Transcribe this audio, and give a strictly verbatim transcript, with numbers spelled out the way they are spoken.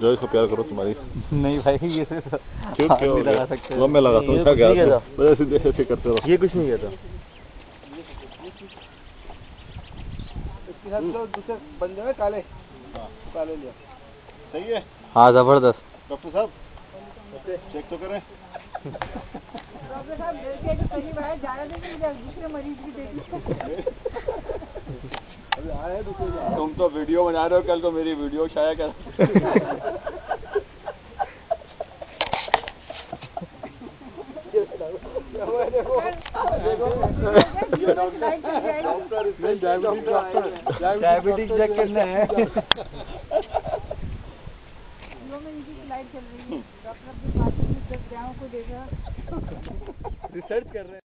जो इसको प्यार करो तुम्हारी नहीं भाई ये क्यों क्यों लगा सकते हैं। मैं लगा सोचा क्या था बस ऐसे ऐसे करते रहो। ये कुछ नहीं किया था। इसके साथ जो दूसरे बंदे हैं काले काले लिया सही है। हाँ जबरदस्त डॉक्टर साहब चेक तो करें। डॉक्टर साहब देखिए कि सही बात है जाना नहीं कि दूसरे मरीज भी देख लो। तुम तो वीडियो बना रहे हो कल तो मेरी वीडियो शाया कर। डायबिटीज चेक करना है। रिसर्च कर रहे हैं।